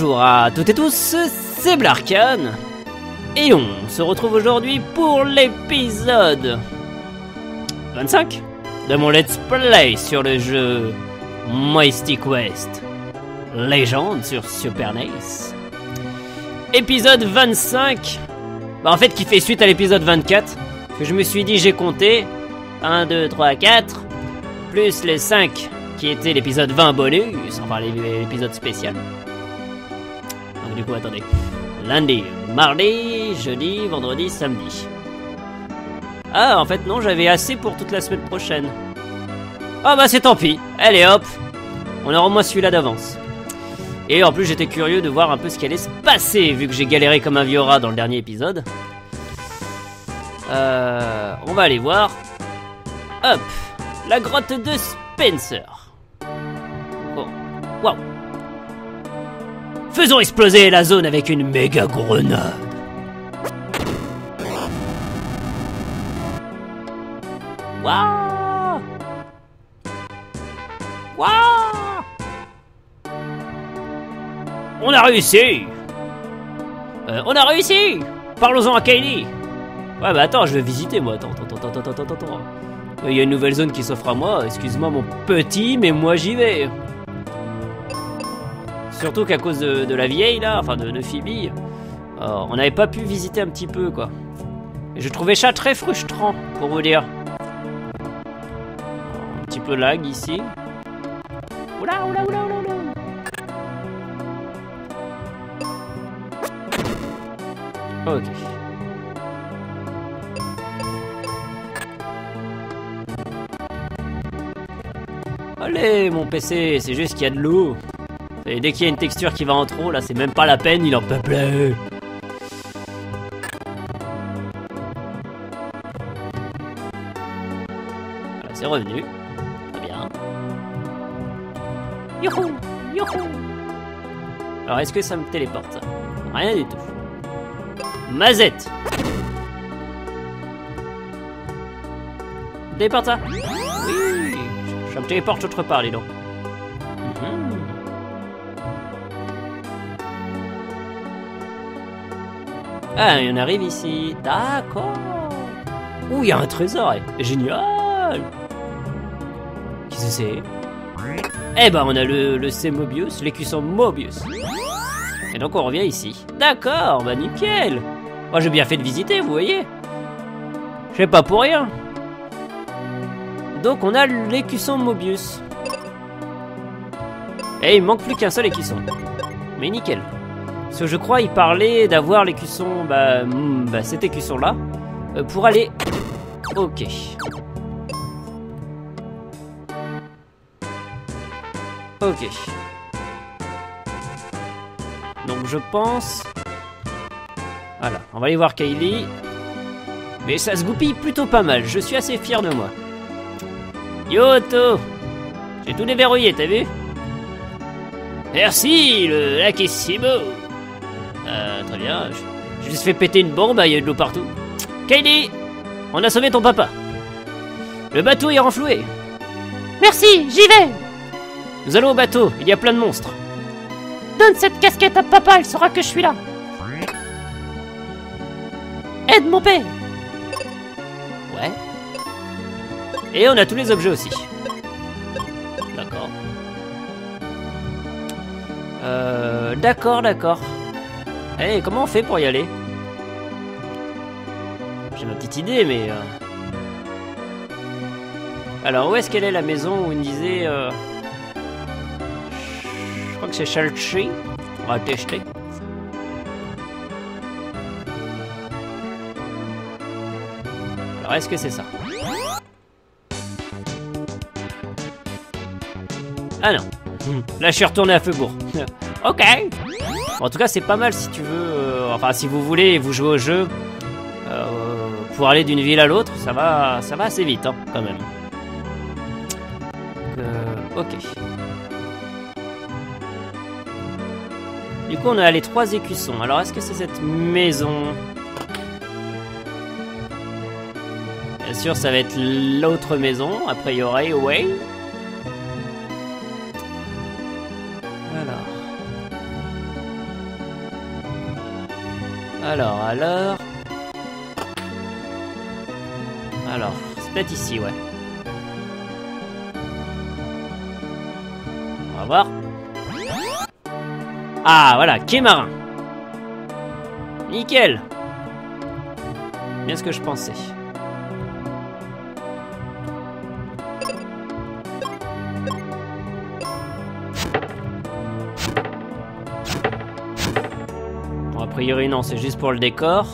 Bonjour à toutes et tous, c'est Blarkan et on se retrouve aujourd'hui pour l'épisode 25 de mon Let's Play sur le jeu Mystic Quest Légende sur Super Nes. Épisode 25, bah en fait qui fait suite à l'épisode 24, que je me suis dit j'ai compté 1, 2, 3, 4, plus le 5 qui était l'épisode 20 bonus, enfin l'épisode spécial. Donc du coup attendez, lundi, mardi, jeudi, vendredi, samedi. Ah en fait non, j'avais assez pour toute la semaine prochaine. Ah bah c'est tant pis, allez hop, on aura au moins celui-là d'avance. Et en plus j'étais curieux de voir un peu ce qui allait se passer, vu que j'ai galéré comme un vieux rat dans le dernier épisode. On va aller voir. Hop, la grotte de Spencer. Oh, waouh. Faisons exploser la zone avec une méga grenade. Waouh. Waouh. On a réussi. Parlons-en à Kylie. Ouais bah attends, je vais visiter moi, attends. Il y a une nouvelle zone qui s'offre à moi, excuse-moi mon petit, mais moi j'y vais. Surtout qu'à cause de la vieille là, enfin de Phoebe, on n'avait pas pu visiter un petit peu quoi. Et je trouvais ça très frustrant, pour vous dire. Un petit peu lag ici. Oula. Ok. Allez mon PC, c'est juste qu'il y a de l'eau. Et dès qu'il y a une texture qui va en trop, là c'est même pas la peine, il en peut plus. Voilà, c'est revenu. Très bien. Youhou, youhou. Alors est-ce que ça me téléporte ça? Rien du tout. Mazette. Téléporte ça. Je me téléporte autre part, les dents. Ah, et on arrive ici. D'accord. Ouh, il y a un trésor. Génial. Qu'est-ce que c'est? Eh ben, on a le C-Mobius, l'écusson Mobius. Et donc, on revient ici. D'accord, bah nickel. Moi, j'ai bien fait de visiter, vous voyez. Je sais pas pour rien. Donc on a l'écusson Mobius. Et il manque plus qu'un seul écusson. Mais nickel. Parce que je crois il parlait d'avoir l'écusson, cet écusson là, pour aller... Ok. Ok. Donc je pense... Voilà, on va aller voir Kaeli. Mais ça se goupille plutôt pas mal, je suis assez fier de moi. Yoto, j'ai tout déverrouillé, t'as vu? Merci, le lac est si beau. Très bien, j'ai juste fait péter une bombe, il y a eu de l'eau partout. Kylie, on a sauvé ton papa. Le bateau est renfloué. Merci, j'y vais. Nous allons au bateau, il y a plein de monstres. Donne cette casquette à papa, il saura que je suis là. Aide mon père. Ouais. Et on a tous les objets aussi. D'accord. D'accord. Eh, comment on fait pour y aller? J'ai ma petite idée, mais... Alors, où est-ce qu'elle est la maison où il me disait... Je crois que c'est Chalchi. On va tester. Alors, est-ce que c'est ça? Ah non, là je suis retourné à Faubourg. Ok. En tout cas c'est pas mal si tu veux, enfin si vous voulez vous jouez au jeu pour aller d'une ville à l'autre, ça va assez vite hein, quand même. Ok. Du coup on a les trois écussons, alors est-ce que c'est cette maison? Bien sûr ça va être l'autre maison, après il y aurait Way. Alors, c'est peut-être ici, ouais. On va voir. Ah, voilà, Quai-Marin. Nickel. Bien ce que je pensais. Bon, a priori, non, c'est juste pour le décor.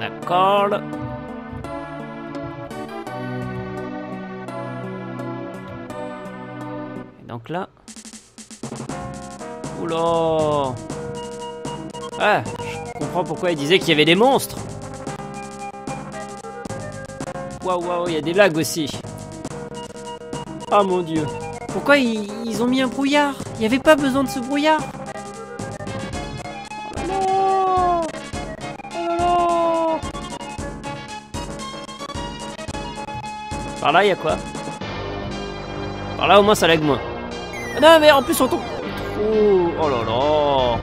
D'accord. Donc là... Oula! Ah, je comprends pourquoi il disait qu'il y avait des monstres. Waouh, waouh, il y a des lags aussi. Ah mon dieu. Pourquoi ils ont mis un brouillard? Il n'y avait pas besoin de ce brouillard. Oh là là. Par là, il y a quoi? Par là, au moins, ça lag moins. Ah non, mais en plus, on tombe. Oh là là.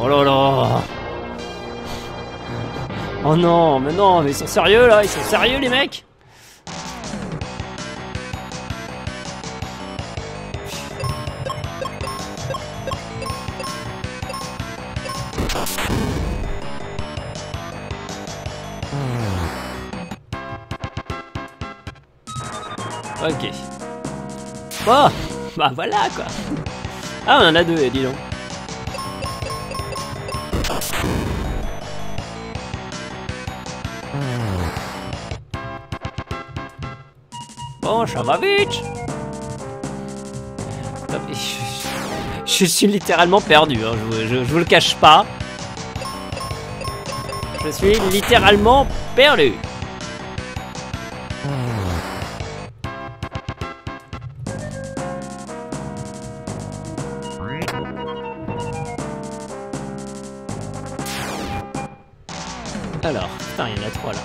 Oh là là. Oh non, mais non, mais ils sont sérieux là, ils sont sérieux les mecs. Ok. Oh, bah voilà quoi. Ah, on en a deux, dis donc. Bon, ça va vite. Je suis littéralement perdu, hein. Je vous le cache pas. Je suis littéralement perdu. Alors, putain, il y en a trois là.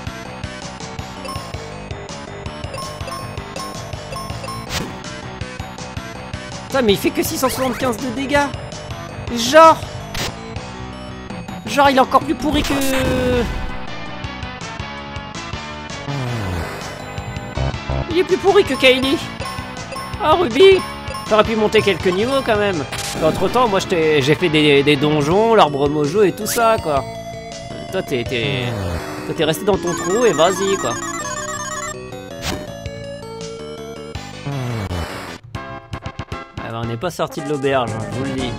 Putain, mais il fait que 675 de dégâts. Genre, il est encore plus pourri que... Il est plus pourri que Kylie. Oh, Ruby, t'aurais pu monter quelques niveaux quand même. Entre temps, moi, j'ai fait des donjons, l'arbre mojo et tout ça, quoi. Toi, t'es resté dans ton trou et vas-y, quoi. Ah bah, on n'est pas sorti de l'auberge, hein, je vous le dis.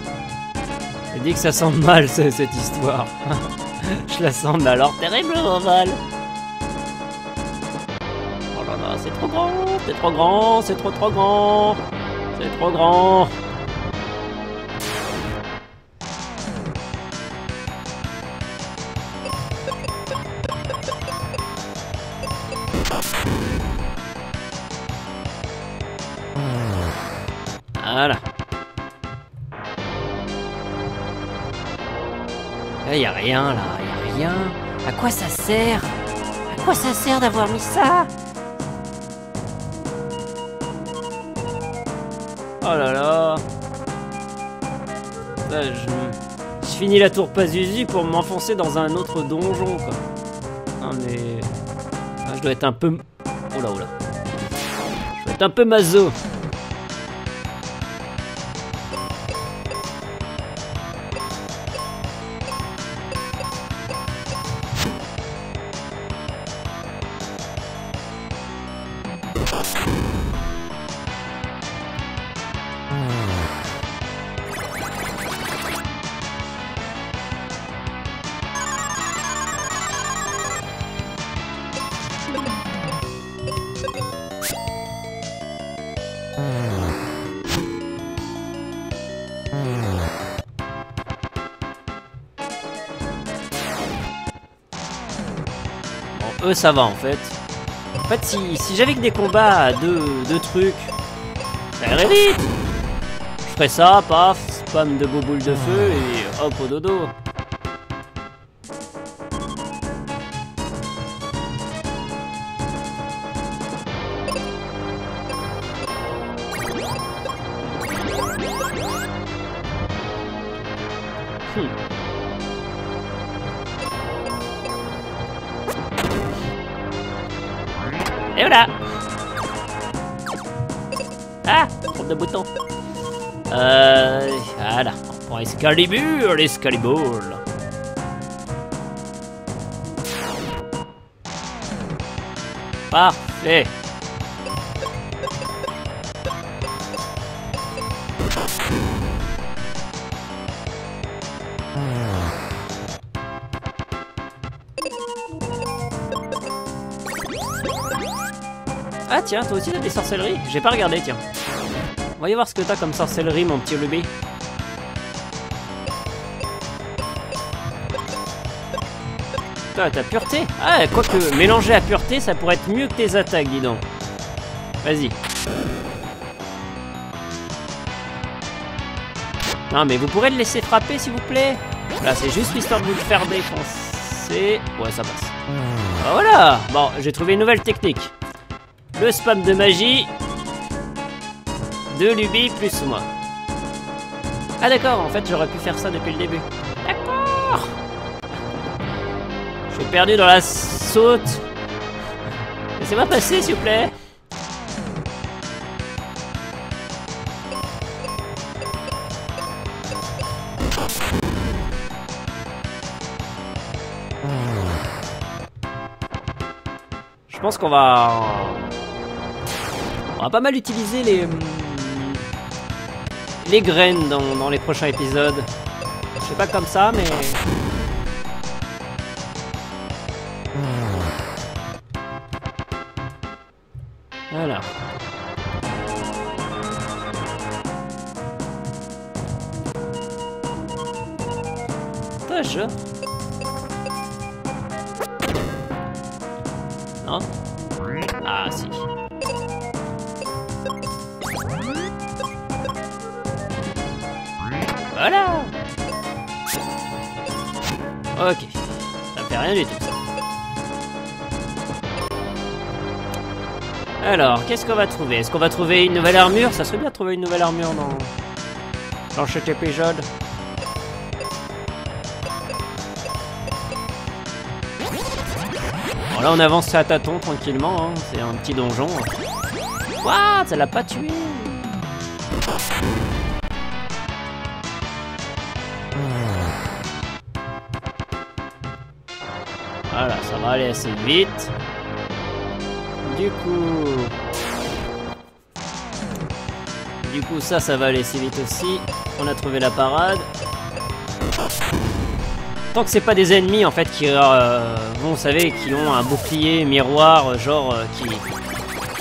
Je dis que ça sent mal, cette histoire. Je la sens, mais alors terriblement mal. Oh là là, c'est trop grand, c'est trop grand, c'est trop grand. C'est trop grand. Voilà. Là, y a rien, là, y a rien. À quoi ça sert? À quoi ça sert d'avoir mis ça? Oh là là. Là je finis la tour Pazuzu pour m'enfoncer dans un autre donjon, quoi. Non, mais... Là, je dois être un peu... Oh là, oh là. Je dois être un peu maso. Eux ça va en fait. En fait si j'avais que des combats à deux trucs, ça irait vite. Je ferais ça, paf, spam de beaux boules de feu et hop au dodo. fou. Et voilà. Ah, trompe de bouton. Voilà, on prend Excalibur, l'Excalibur. Parfait. Ah tiens, toi aussi t'as des sorcelleries? J'ai pas regardé, tiens. Voyez voir ce que t'as comme sorcellerie, mon petit Ruby. Toi, t'as pureté? Ah, quoique, mélanger à pureté, ça pourrait être mieux que tes attaques, dis donc. Vas-y. Non, mais vous pourrez le laisser frapper, s'il vous plaît? Là, c'est juste histoire de vous le faire défoncer. Ouais, ça passe. Ah, voilà! Bon, j'ai trouvé une nouvelle technique. Le spam de magie de Ruby plus moi. Ah d'accord, en fait j'aurais pu faire ça depuis le début. D'accord. Je suis perdu dans la saute. Laissez-moi passer s'il vous plaît. Je pense qu'on va... On va pas mal utiliser les graines dans les prochains épisodes. Je sais pas comme ça, mais... Voilà. Tâche. Non ? Ah si. Voilà. Ok, ça fait rien du tout. Alors, qu'est-ce qu'on va trouver? Est-ce qu'on va trouver une nouvelle armure? Ça serait bien de trouver une nouvelle armure dans cet épisode. Bon là on avance à tâtons tranquillement, hein. C'est un petit donjon. Waouh, ça l'a pas tué. Voilà, ça va aller assez vite. Du coup ça va aller assez vite aussi. On a trouvé la parade. Tant que c'est pas des ennemis en fait qui bon, vous savez, qui ont un bouclier miroir genre qui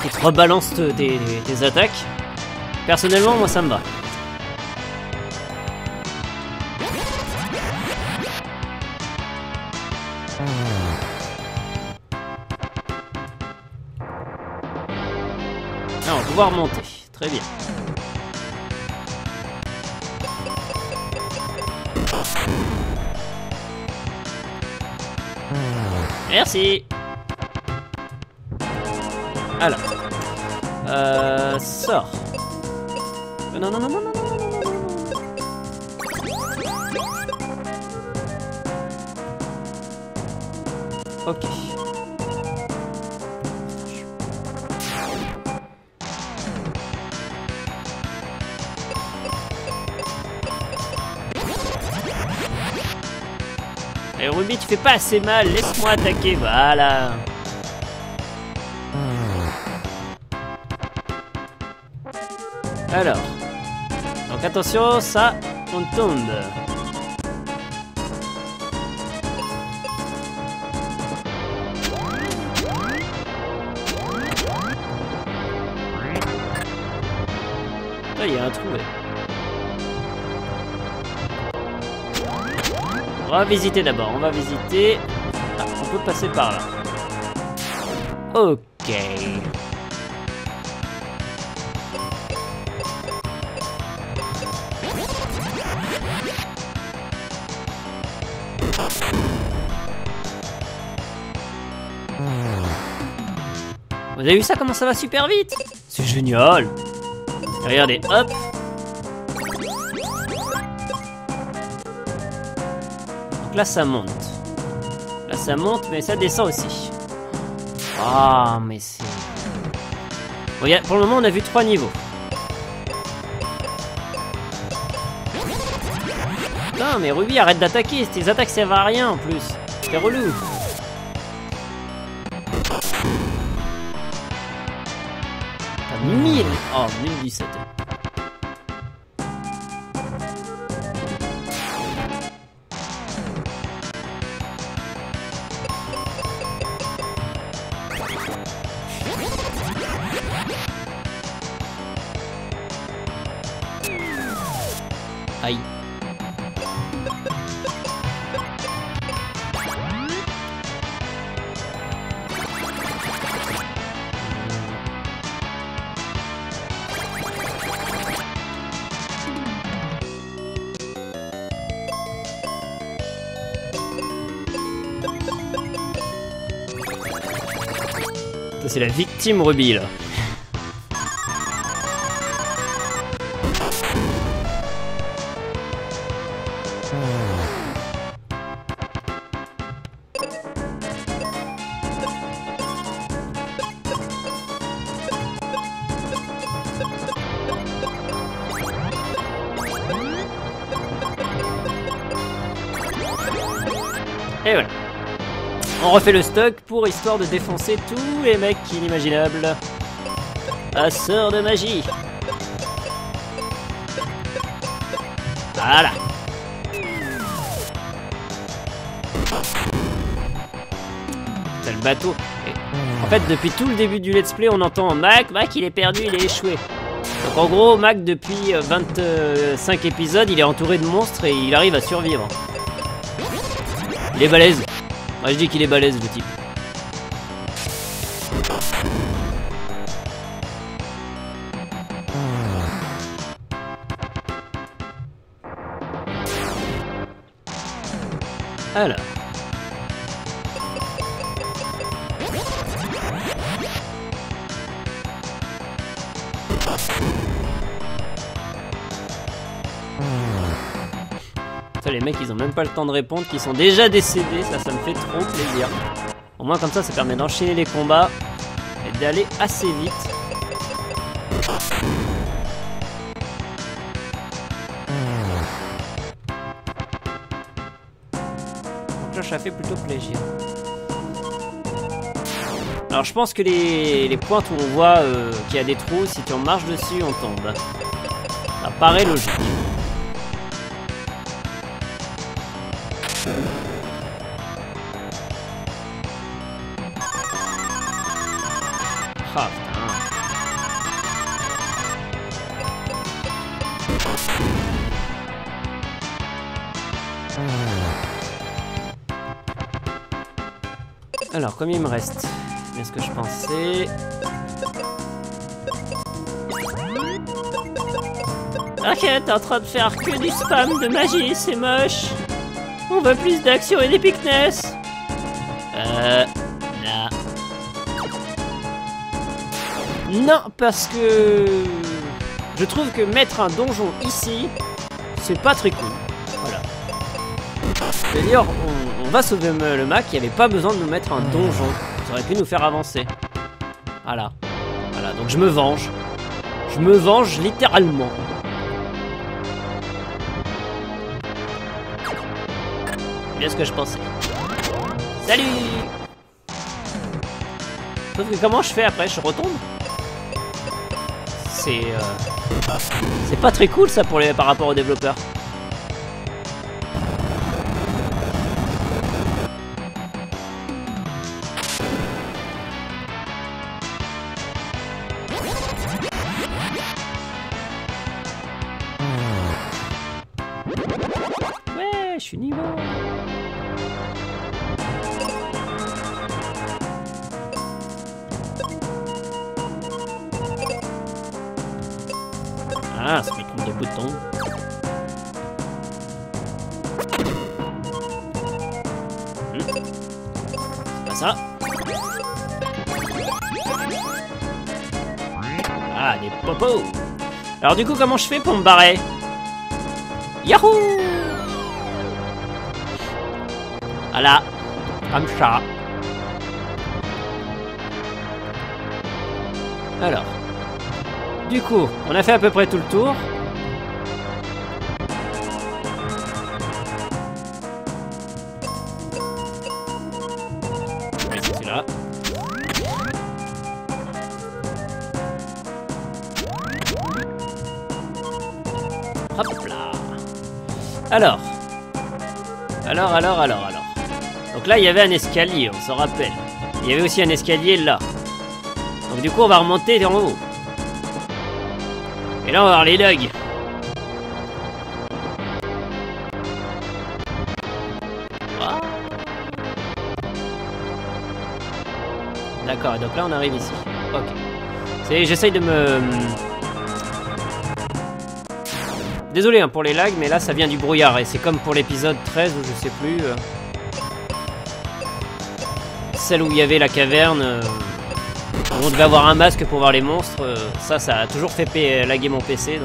te rebalance tes attaques. Personnellement moi ça me va. Pouvoir monter, très bien. Merci. Alors, sort. Non. Ok. Et Ruby, tu fais pas assez mal, laisse-moi attaquer, voilà. Alors, donc attention, ça, on tombe. Là, il y a un trou. On va visiter d'abord, on va visiter... Ah, on peut passer par là. Ok. Vous avez vu ça, comment ça va super vite? C'est génial. Regardez, hop. Donc là ça monte. Là ça monte, mais ça descend aussi. Ah, mais c'est... Bon, pour le moment on a vu 3 niveaux. Putain, mais Ruby arrête d'attaquer, tes attaques servent à rien en plus. C'est relou. T'as 1000. Oh, 1017. Aïe. C'est la victime Ruby là. Et voilà. On refait le stock pour histoire de défoncer tous les mecs inimaginables. Passeur de magie. Voilà. C'est le bateau. En fait, depuis tout le début du let's play, on entend Mac, il est perdu, il est échoué. Donc en gros, Mac, depuis 25 épisodes, il est entouré de monstres et il arrive à survivre. Il est balèze. Moi je dis qu'il est balèze le type. Alors. Les mecs ils ont même pas le temps de répondre, qu'ils sont déjà décédés, ça me fait trop plaisir. Au moins comme ça, ça permet d'enchaîner les combats et d'aller assez vite. Donc ça fait plutôt plaisir. Alors je pense que les pointes où on voit qu'il y a des trous, si tu en marches dessus on tombe. Ça paraît logique. Ah, alors, combien il me reste? Bien ce que je pensais. Ok, t'es en train de faire que du spam de magie, c'est moche. On veut plus d'action et d'épicness. Là. Non, parce que... je trouve que mettre un donjon ici, c'est pas très cool. Voilà. D'ailleurs, on va sauver le Mac, il n'y avait pas besoin de nous mettre un donjon. Ça aurait pu nous faire avancer. Voilà. Voilà, donc je me venge. Je me venge littéralement. Bien ce que je pensais. Salut! Sauf que comment je fais après? Je retombe? C'est pas très cool ça pour les... par rapport aux développeurs. Ouais, je suis niveau. Ah, ça me trompe de bouton. C'est pas ça. Ah, des popos. Alors du coup, comment je fais pour me barrer? Yahoo! Voilà. Comme ça. Alors. Du coup, on a fait à peu près tout le tour. C'est là. Hop là. Alors. Donc là, il y avait un escalier, on s'en rappelle. Il y avait aussi un escalier là. Donc du coup, on va remonter en haut. Et là, on va voir les logs. Ah. D'accord, donc là, on arrive ici. Ok. J'essaye de me... Désolé hein, pour les lags, mais là, ça vient du brouillard. Et c'est comme pour l'épisode 13 ou je sais plus... Celle où il y avait la caverne, on devait avoir un masque pour voir les monstres, ça a toujours fait laguer mon PC,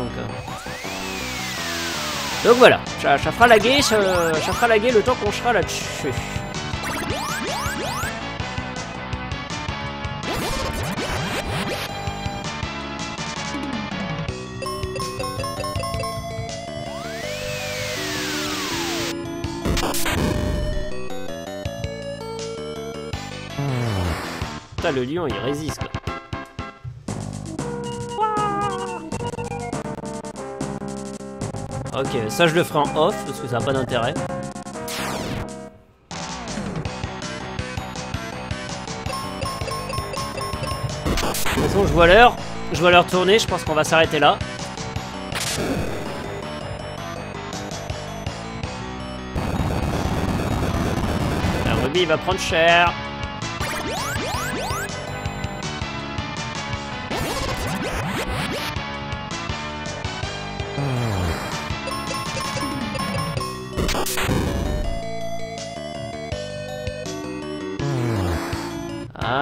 donc voilà, ça fera laguer le temps qu'on sera là-dessus. Le lion il résiste quoi. Ok, ça je le ferai en off parce que ça n'a pas d'intérêt. De toute façon je vois l'heure tourner, je pense qu'on va s'arrêter là. La Ruby il va prendre cher.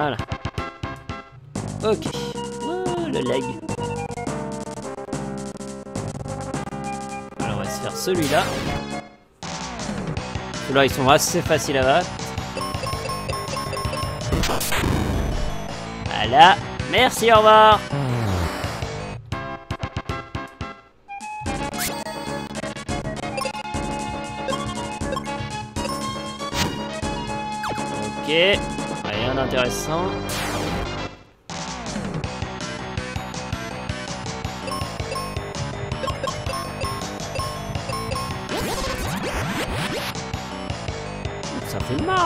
Voilà. Ok. Oh, le lag. Alors on va se faire celui-là. Ceux-là ils sont assez faciles à battre. Voilà. Merci, au revoir. Ok. Rien d'intéressant. Ça fait mal.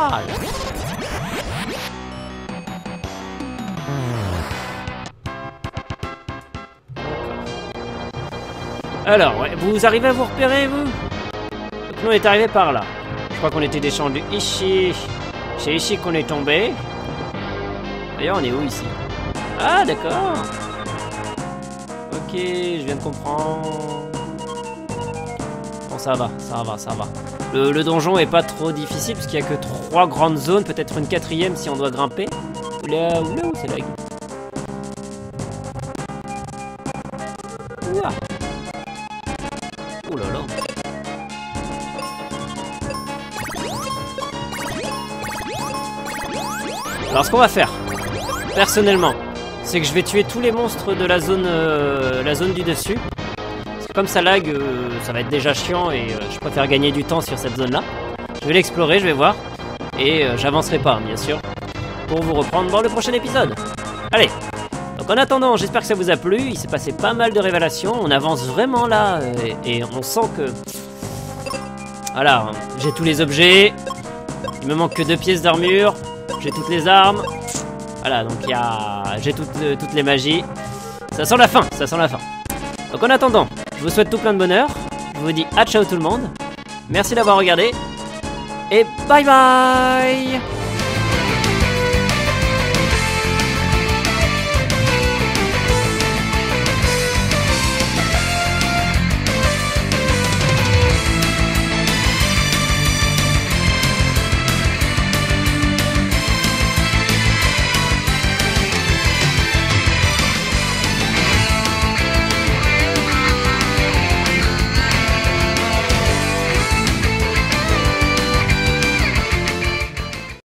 Alors, ouais, vous arrivez à vous repérer, vous? Donc, nous, on est arrivé par là. Je crois qu'on était descendu ici. C'est ici qu'on est tombé. D'ailleurs, on est où ici? Ah, d'accord. Ok, je viens de comprendre. Bon, ça va. Le donjon est pas trop difficile, parce qu'il n'y a que 3 grandes zones, peut-être une 4e si on doit grimper. Oula, c'est là. Ouah. Oulala. Alors ce qu'on va faire, personnellement, c'est que je vais tuer tous les monstres de la zone du dessus. Parce que comme ça lag, ça va être déjà chiant et je préfère gagner du temps sur cette zone-là. Je vais l'explorer, je vais voir. Et j'avancerai pas, bien sûr, pour vous reprendre dans le prochain épisode. Allez, donc en attendant, j'espère que ça vous a plu. Il s'est passé pas mal de révélations. On avance vraiment là et on sent que... Voilà, j'ai tous les objets. Il me manque que 2 pièces d'armure. J'ai toutes les armes. Voilà, donc il y a... J'ai toutes les magies. Ça sent la fin. Donc en attendant, je vous souhaite tout plein de bonheur. Je vous dis à ciao tout le monde. Merci d'avoir regardé. Et bye bye.